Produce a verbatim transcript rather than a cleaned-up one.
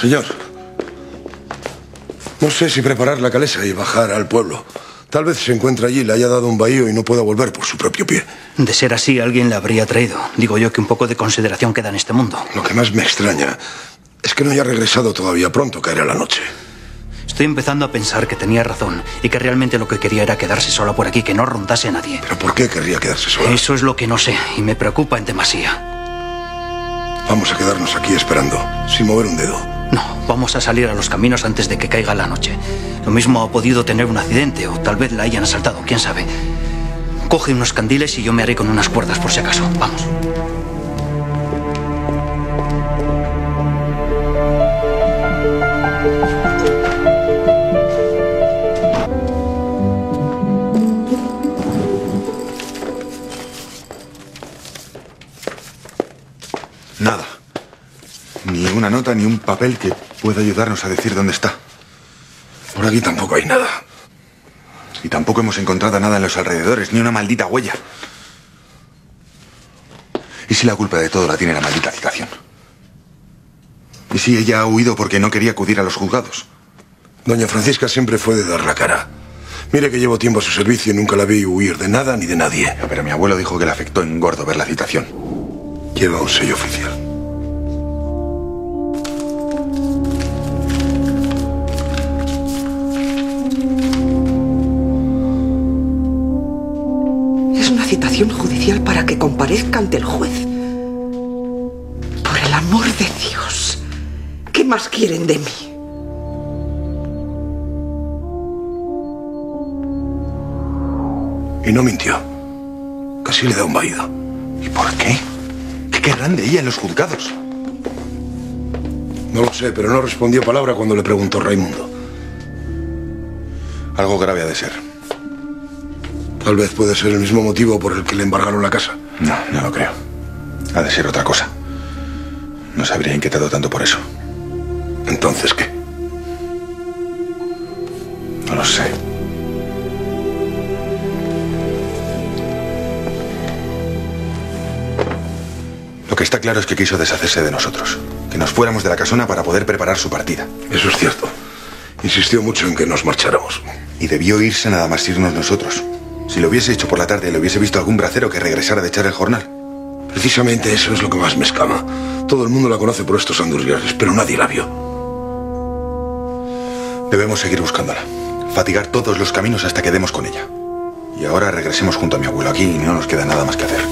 Señor, no sé si preparar la calesa y bajar al pueblo. Tal vez se encuentra allí, le haya dado un bahío y no pueda volver por su propio pie. De ser así, alguien la habría traído. Digo yo que un poco de consideración queda en este mundo. Lo que más me extraña es que no haya regresado todavía. Pronto caerá la noche. Estoy empezando a pensar que tenía razón y que realmente lo que quería era quedarse sola por aquí, que no rondase a nadie. ¿Pero por qué querría quedarse sola? Eso es lo que no sé y me preocupa en demasía. Vamos a quedarnos aquí esperando, sin mover un dedo. No, vamos a salir a los caminos antes de que caiga la noche. Lo mismo ha podido tener un accidente o tal vez la hayan asaltado, quién sabe. Coge unos candiles y yo me haré con unas cuerdas por si acaso. Vamos. Nada. Ni una nota ni un papel que pueda ayudarnos a decir dónde está. Por aquí tampoco hay nada. Y tampoco hemos encontrado nada en los alrededores, ni una maldita huella. ¿Y si la culpa de todo la tiene la maldita citación? ¿Y si ella ha huido porque no quería acudir a los juzgados? Doña Francisca siempre fue de dar la cara. Mire que llevo tiempo a su servicio y nunca la vi huir de nada ni de nadie. Pero mi abuelo dijo que le afectó en gordo ver la citación. Lleva un sello oficial. Citación judicial para que comparezca ante el juez. Por el amor de Dios, ¿qué más quieren de mí? Y no mintió. Casi le da un vaído. ¿Y por qué? ¿Qué querrán de ella en los juzgados? No lo sé, pero no respondió palabra cuando le preguntó Raimundo. Algo grave ha de ser. Tal vez puede ser el mismo motivo por el que le embargaron la casa. No, no lo creo. Ha de ser otra cosa. No se habría inquietado tanto por eso. ¿Entonces qué? No lo sé. Lo que está claro es que quiso deshacerse de nosotros. Que nos fuéramos de la casona para poder preparar su partida. Eso es cierto. Insistió mucho en que nos marcháramos. Y debió irse nada más irnos nosotros. Si lo hubiese hecho por la tarde, le hubiese visto algún bracero que regresara de echar el jornal. Precisamente eso es lo que más me escama. Todo el mundo la conoce por estos andurriales, pero nadie la vio. Debemos seguir buscándola. Fatigar todos los caminos hasta que demos con ella. Y ahora regresemos junto a mi abuelo aquí y no nos queda nada más que hacer.